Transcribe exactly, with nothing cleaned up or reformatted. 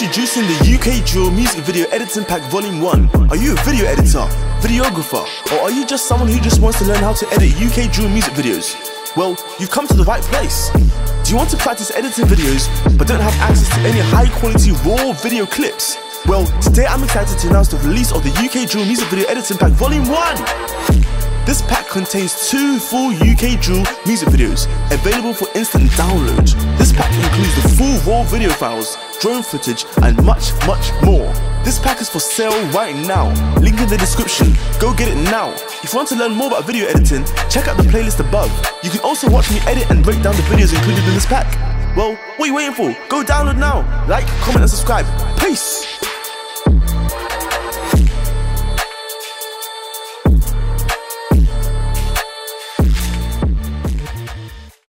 Introducing the U K Drill Music Video Editing Pack Volume one. Are you a video editor, videographer, or are you just someone who just wants to learn how to edit U K Drill music videos? Well, you've come to the right place. Do you want to practice editing videos but don't have access to any high quality raw video clips? Well, today I'm excited to announce the release of the U K Drill Music Video Editing Pack Volume one. This pack contains two full U K Drill music videos, available for instant download. This pack includes the full raw video files, drone footage, and much, much more. This pack is for sale right now. Link in the description. Go get it now. If you want to learn more about video editing, check out the playlist above. You can also watch me edit and break down the videos included in this pack. Well, what are you waiting for? Go download now. Like, comment, and subscribe. Peace!